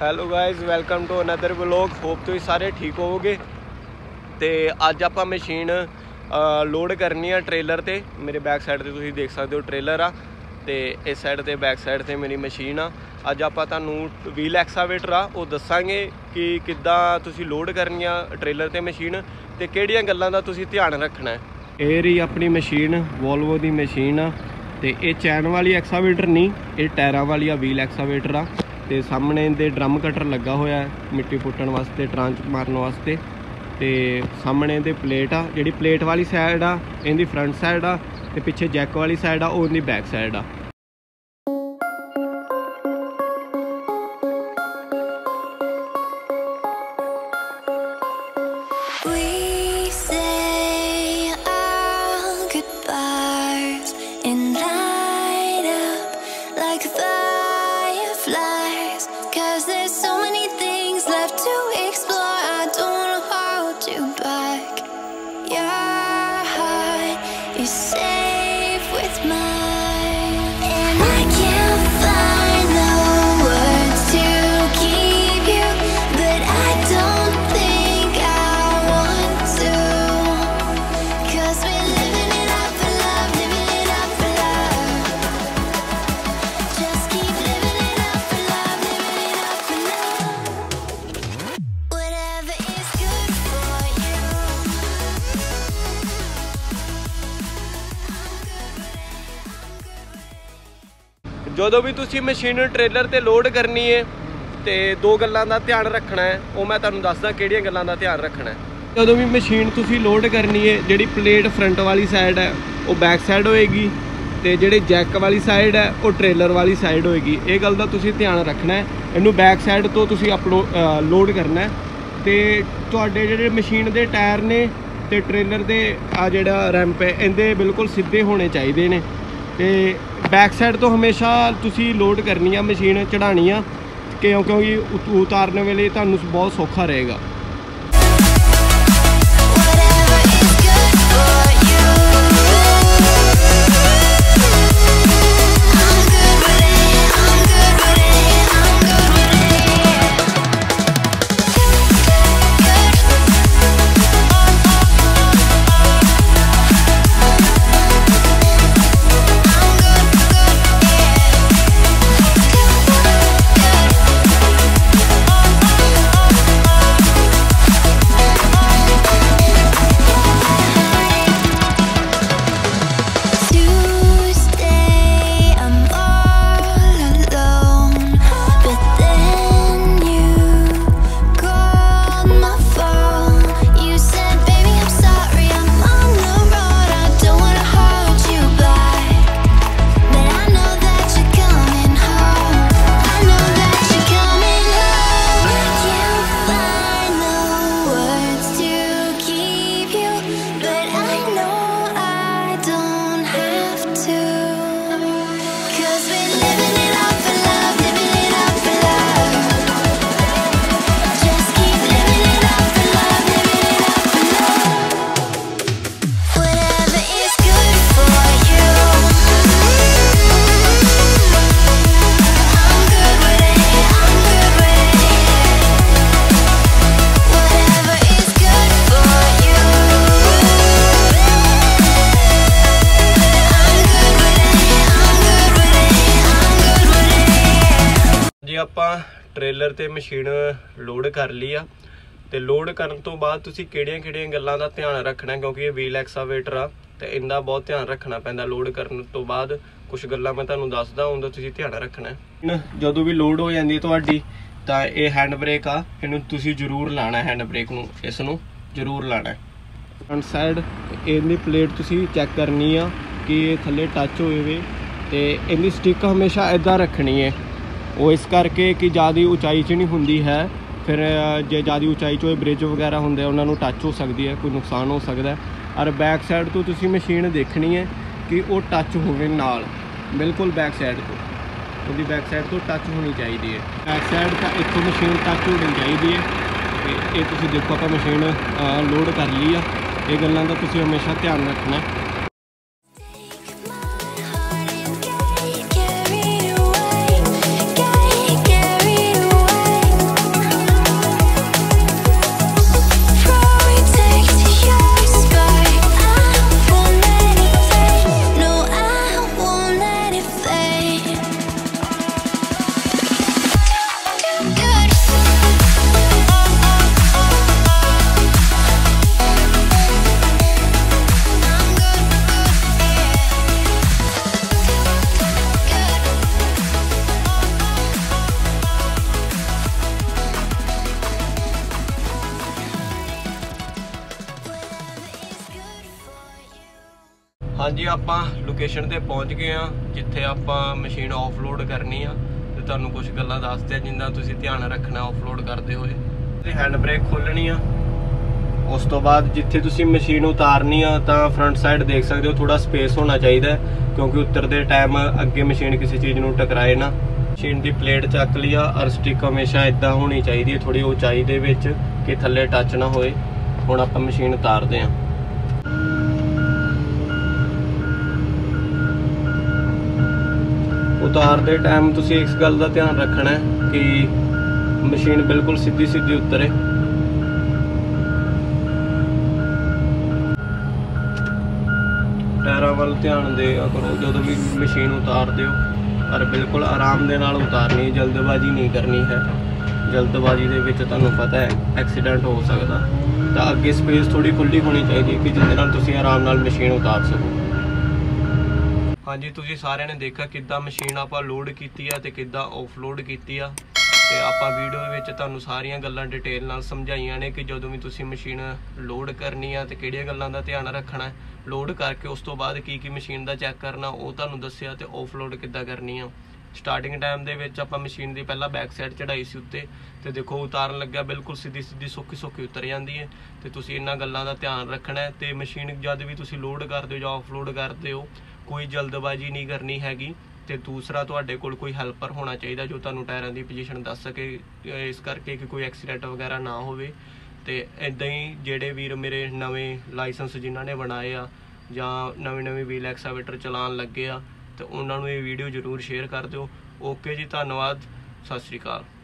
Hello guys welcome to another vlog. Hope ਤੁਸੀਂ ਸਾਰੇ ਠੀਕ ਹੋਵੋਗੇ। ਤੇ ਅੱਜ ਆਪਾਂ ਮਸ਼ੀਨ ਲੋਡ ਕਰਨੀ ਆ ਟ੍ਰੇਲਰ ਤੇ। ਮੇਰੇ ਬੈਕ ਸਾਈਡ ਤੇ ਤੁਸੀਂ ਦੇਖ ਸਕਦੇ ਹੋ ਟ੍ਰੇਲਰ ਆ, ਤੇ ਇਸ ਸਾਈਡ ਤੇ ਬੈਕ ਸਾਈਡ ਤੇ ਮੇਰੀ ਮਸ਼ੀਨ ਆ। ਅੱਜ ਆਪਾਂ ਤੁਹਾਨੂੰ ਵੀਲ ਐਕਸਾਵੇਟਰ ਆ ਉਹ ਦੱਸਾਂਗੇ ਕਿ ਕਿੱਦਾਂ ਤੁਸੀਂ ਲੋਡ ਕਰਨੀ ਆ ਟ੍ਰੇਲਰ ਤੇ ਮਸ਼ੀਨ, ਤੇ ਕਿਹੜੀਆਂ ਗੱਲਾਂ ਦਾ ਤੁਸੀਂ ਧਿਆਨ ਰੱਖਣਾ ਹੈ। ਇਹ ਰਹੀ ਆਪਣੀ ਮਸ਼ੀਨ, ਵੋਲਵੋ ਦੀ ਮਸ਼ੀਨ ਆ। ਤੇ ਇਹ ਚੈਨ ਵਾਲੀ ਐਕਸਾਵੇਟਰ ਨਹੀਂ, ਇਹ ਟਾਇਰਾਂ ਵਾਲੀ ਆ ਵੀਲ ਐਕਸਾਵੇਟਰ ਆ। ਤੇ ਸਾਹਮਣੇ ਇਹਦੇ ਡਰਮ ਕਟਰ ਲੱਗਾ ਹੋਇਆ, ਮਿੱਟੀ ਪੁੱਟਣ ਵਾਸਤੇ, ਟਰਾਂਚ ਮਾਰਨ ਵਾਸਤੇ। ਤੇ ਸਾਹਮਣੇ ਇਹਦੇ ਪਲੇਟ ਆ, ਜਿਹੜੀ ਪਲੇਟ ਵਾਲੀ ਸਾਈਡ ਆ ਇਹਦੀ ਫਰੰਟ ਸਾਈਡ ਆ, ਤੇ ਪਿੱਛੇ ਜੈਕ ਵਾਲੀ ਸਾਈਡ ਆ ਉਹ ਇਹਦੀ ਬੈਕ ਸਾਈਡ ਆ। जो भी तुसी मशीन ट्रेलर ते लोड करनी है तो दो गल्लां दा ध्यान रखना है, वो मैं तुहानूं दसदा किहड़ियां गल्लां दा ध्यान रखना है। जो भी मशीन तुसी लोड करनी है, जिहड़ी प्लेट फ्रंट वाली साइड है वो बैक साइड होएगी, तो जिहड़े जैक वाली साइड है वो ट्रेलर वाली साइड होएगी। इस गल दा तुसी ध्यान रखना है। इहनूं बैक साइड तो तुसी लोड करना है। तो तुहाडे जिहड़े मशीन दे टायर ने ते ट्रेलर दे आ जिहड़ा रैंप है इहदे बिल्कुल सीधे होने चाहिए ने। तो बैक साइड तो हमेशा तुसी लोड करनी है मशीन, चढ़ानी है, क्योंकि उतारने वेले तुहानूं बहुत सौखा रहेगा। ਆਪਾਂ ਟ੍ਰੇਲਰ ਤੇ ਮਸ਼ੀਨ ਲੋਡ ਕਰ ਲਈ ਆ, ਤੇ ਲੋਡ ਕਰਨ ਤੋਂ ਬਾਅਦ ਤੁਸੀਂ ਕਿਹੜੀਆਂ-ਕਿਹੜੀਆਂ ਗੱਲਾਂ ਦਾ ਧਿਆਨ ਰੱਖਣਾ, ਕਿਉਂਕਿ ਇਹ ਵੀਲ ਐਕਸਾਵੇਟਰ ਆ ਤੇ ਇਹਦਾ ਬਹੁਤ ਧਿਆਨ ਰੱਖਣਾ ਪੈਂਦਾ। ਲੋਡ ਕਰਨ ਤੋਂ ਬਾਅਦ ਕੁਝ ਗੱਲਾਂ ਮੈਂ ਤੁਹਾਨੂੰ ਦੱਸਦਾ, ਉਹਦਾ ਤੁਸੀਂ ਧਿਆਨ ਰੱਖਣਾ। ਜਦੋਂ ਵੀ ਲੋਡ ਹੋ ਜਾਂਦੀ ਤੁਹਾਡੀ, ਤਾਂ ਇਹ ਹੈਂਡ ਬ੍ਰੇਕ ਆ, ਇਹਨੂੰ ਤੁਸੀਂ ਜ਼ਰੂਰ ਲਾਣਾ। ਹੈਂਡ ਬ੍ਰੇਕ ਨੂੰ ਇਸ ਨੂੰ ਜ਼ਰੂਰ ਲਾਣਾ। ਫਰੰਟ ਸਾਈਡ ਇਹਦੀ ਪਲੇਟ ਤੁਸੀਂ ਚੈੱਕ ਕਰਨੀ ਆ ਕਿ ਇਹ ਥੱਲੇ ਟੱਚ ਹੋਏ ਵੇ, ਤੇ ਇਹਦੀ ਸਟਿਕ ਹਮੇਸ਼ਾ ਇਦਾਂ ਰੱਖਣੀ ਹੈ, वो इस करके कि ज़्यादा ऊंचाई च नहीं होंदी है। फिर जो ज़्यादा ऊंचाई चो ब्रिज वगैरह होंगे उन्होंने टच हो सकती है, कोई नुकसान हो सकता है। और बैक साइड तो तुसी मशीन देखनी है कि वो टच होवे नाल, बिल्कुल बैक साइड को उसकी बैक साइड तो टच होनी चाहिए है। बैक साइड का इतों मशीन टच होनी चाहिए है। ये तुसी देखो आप मशीन लोड कर ली है। ये गल्लां दा तुसी हमेशा ध्यान रखना। हाँ जी आप लोकेशन पर पहुँच गए हाँ जिथे आप मशीन ऑफलोड करनी आ तो तुहानू कुछ गल्लां दसदे आ जिन्ना तुसीं ध्यान रखना ऑफलोड करते हुए। हैंड ब्रेक खोलनी आ, उस तो बाद जिथे तुसीं मशीन उतारनी आ तो फ्रंट साइड देख सकते हो, थोड़ा स्पेस होना चाहिए क्योंकि उतरते टाइम अगे मशीन किसी चीज़ में टकराए ना। मशीन की प्लेट चक ली आ और स्टिक हमेशा इदा होनी चाहिए थोड़ी उचाई दे विच कि थले टच ना होए। हुण आपां मशीन उतारते हैं। उतारते टाइम तुसीं इस गल का ध्यान रखना है कि मशीन बिल्कुल सीधी सीधी उतरे। पैरों वाल ध्यान दे करो जो भी मशीन उतारते हो और बिल्कुल आराम के नाल उतारनी, जल्दबाजी नहीं करनी है। जल्दबाजी के विच तुहानू पता है एक्सीडेंट हो सकता, तो अगे स्पेस थोड़ी खुली होनी चाहिए कि जिसदे नाल तुसीं आराम नाल मशीन उतार सको। हाँ जी तुसीं सारे ने देखा किद्दां मशीन आपां लोड कीती आ ते किद्दां ऑफलोड कीती आ ते आपां वीडियो विच तुहानू सारियां गल्लां डिटेल नाल समझाइयां ने कि जदों भी तुसीं मशीन लोड करनी आ ते किहड़ियां गल्लां दा ध्यान रखना है, लोड करके उस तो बाद की मशीन का चैक करना वो तुहानू दस्सिया ते ऑफलोड किद्दां करनी आ। स्टार्टिंग टाइम दे विच आपां मशीन की पहला बैक साइड चढ़ाई सी उत्ते ते देखो उतारन लग्या बिल्कुल सीधी सीधी सौखी सौखी उतर जाती है। तो तुसीं इन्हां गल्लां दा ध्यान रखना है ते मशीन जद भी तुसीं लोड करते हो जां ऑफलोड करते हो कोई जल्दबाजी नहीं करनी हैगी। तो दूसरा तुहाडे कोल कोई हैल्पर होना चाहिए जो तुहानू टायरां की पोजीशन दस सके इस करके कि कोई एक्सीडेंट वगैरह ना होवे। ते इदां ही जिहड़े वीर मेरे नवें लाइसेंस जिन्हां ने बनाए आ जां नवें नवें व्हील एक्सावेटर चलान लगे आ तो उन्होंने ये वीडियो जरूर शेयर कर दो। ओके जी, धन्यवाद, सत श्री अकाल।